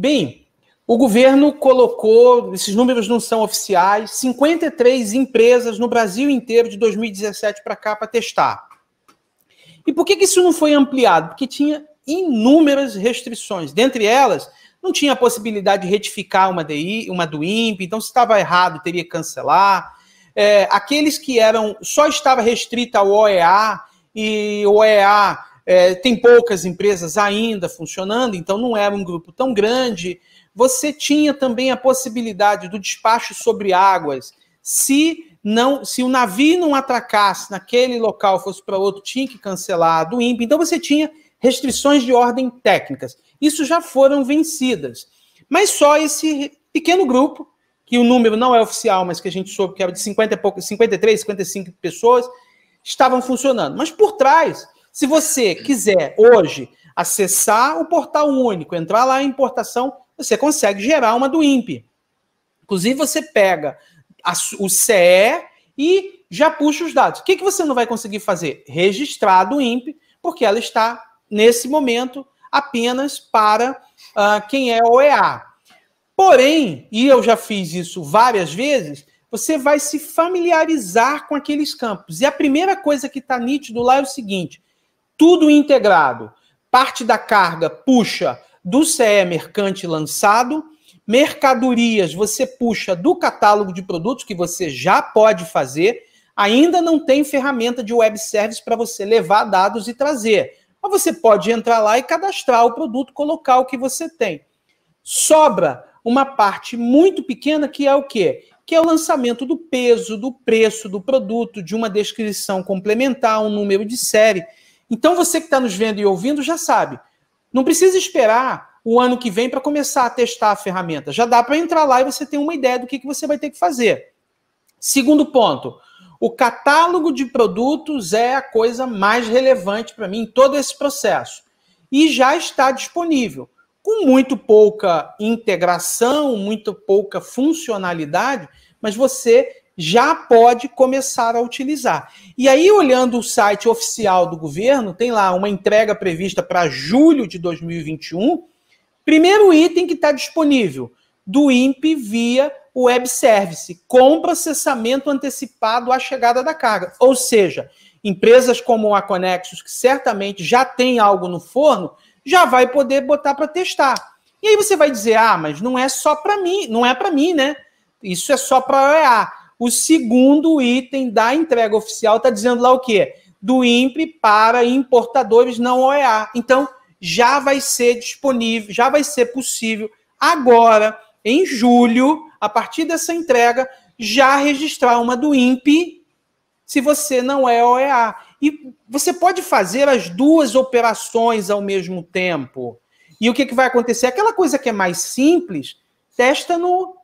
Bem, o governo colocou, esses números não são oficiais, 53 empresas no Brasil inteiro de 2017 para cá para testar. E por que que isso não foi ampliado? Porque tinha inúmeras restrições. Dentre elas, não tinha a possibilidade de retificar uma DI, uma DUIMP, então se estava errado, teria que cancelar. Aqueles que eram, só estava restrita ao OEA, e o OEA tem poucas empresas ainda funcionando, então não era um grupo tão grande. Você tinha também a possibilidade do despacho sobre águas. Se o navio não atracasse naquele local, fosse para outro, tinha que cancelar a DUIMP. Então você tinha restrições de ordem técnicas. Isso já foram vencidas. Mas só esse pequeno grupo, que o número não é oficial, mas que a gente soube que era de 50 e pouco, 53, 55 pessoas, estavam funcionando. Mas por trás, se você quiser hoje acessar o portal único, entrar lá em importação, você consegue gerar uma DUIMP. Inclusive, você pega o CE e já puxa os dados. O que você não vai conseguir fazer? Registrar a DUIMP, porque ela está, nesse momento, apenas para quem é OEA. Porém, e eu já fiz isso várias vezes, você vai se familiarizar com aqueles campos. E a primeira coisa que está nítido lá é o seguinte, tudo integrado. Parte da carga puxa do CE Mercante lançado, mercadorias você puxa do catálogo de produtos, que você já pode fazer, ainda não tem ferramenta de web service para você levar dados e trazer. Mas você pode entrar lá e cadastrar o produto, colocar o que você tem. Sobra uma parte muito pequena que é o quê? Que é o lançamento do peso, do preço do produto, de uma descrição complementar, um número de série. Então você que está nos vendo e ouvindo já sabe. Não precisa esperar o ano que vem para começar a testar a ferramenta. Já dá para entrar lá e você tem uma ideia do que você vai ter que fazer. Segundo ponto, o catálogo de produtos é a coisa mais relevante para mim em todo esse processo. E já está disponível. Com muito pouca integração, muito pouca funcionalidade, mas você já pode começar a utilizar. E aí, olhando o site oficial do governo, tem lá uma entrega prevista para julho de 2021. Primeiro item que está disponível, do INPE via web service, com processamento antecipado à chegada da carga. Ou seja, empresas como a Conexus, que certamente já tem algo no forno, já vai poder botar para testar. E aí você vai dizer, ah, mas não é só para mim, não é para mim, né? Isso é só para OEA. O segundo item da entrega oficial está dizendo lá o quê? Do INPE para importadores não OEA. Então, já vai ser disponível, já vai ser possível agora, em julho, a partir dessa entrega, já registrar uma do INPE se você não é OEA. E você pode fazer as duas operações ao mesmo tempo. E o que vai acontecer? Aquela coisa que é mais simples, testa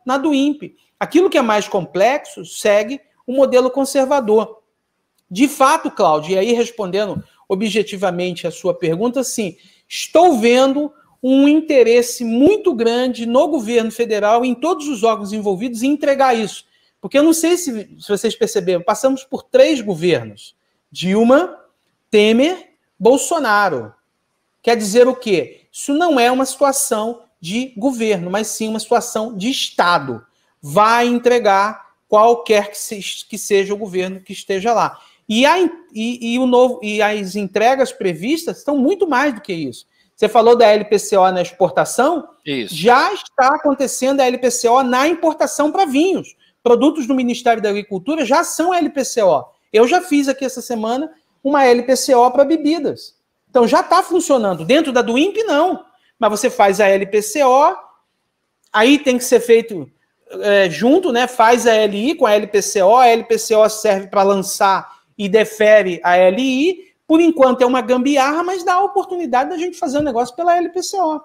na do INPE. Aquilo que é mais complexo segue o modelo conservador. De fato, Cláudio, e aí respondendo objetivamente a sua pergunta, sim, estou vendo um interesse muito grande no governo federal, em todos os órgãos envolvidos, em entregar isso. Porque eu não sei se vocês perceberam, passamos por 3 governos. Dilma, Temer, Bolsonaro. Quer dizer o quê? Isso não é uma situação de governo, mas sim uma situação de Estado. Vai entregar qualquer que seja o governo que esteja lá. E as entregas previstas estão muito mais do que isso. Você falou da LPCO na exportação? Isso. Já está acontecendo a LPCO na importação para vinhos. Produtos do Ministério da Agricultura já são LPCO. Eu já fiz aqui essa semana uma LPCO para bebidas. Então já está funcionando. Dentro da do INPE, não. Mas você faz a LPCO, aí tem que ser feito... junto, né, faz a LI com a LPCO serve para lançar e defere a LI, por enquanto é uma gambiarra, mas dá a oportunidade da gente fazer um negócio pela LPCO.